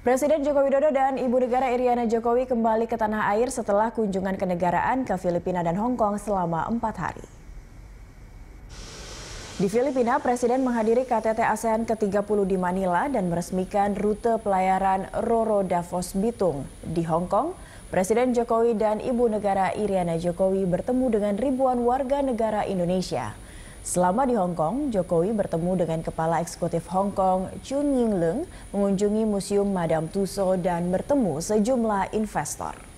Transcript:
Presiden Joko Widodo dan Ibu Negara Iriana Jokowi kembali ke tanah air setelah kunjungan kenegaraan ke Filipina dan Hong Kong selama 4 hari. Di Filipina, Presiden menghadiri KTT ASEAN ke-30 di Manila dan meresmikan rute pelayaran Roro Davos Bitung. Di Hong Kong, Presiden Jokowi dan Ibu Negara Iriana Jokowi bertemu dengan ribuan warga negara Indonesia. Selama di Hong Kong, Jokowi bertemu dengan Kepala Eksekutif Hong Kong, Chun Ying Ling, mengunjungi Museum Madame Tussauds dan bertemu sejumlah investor.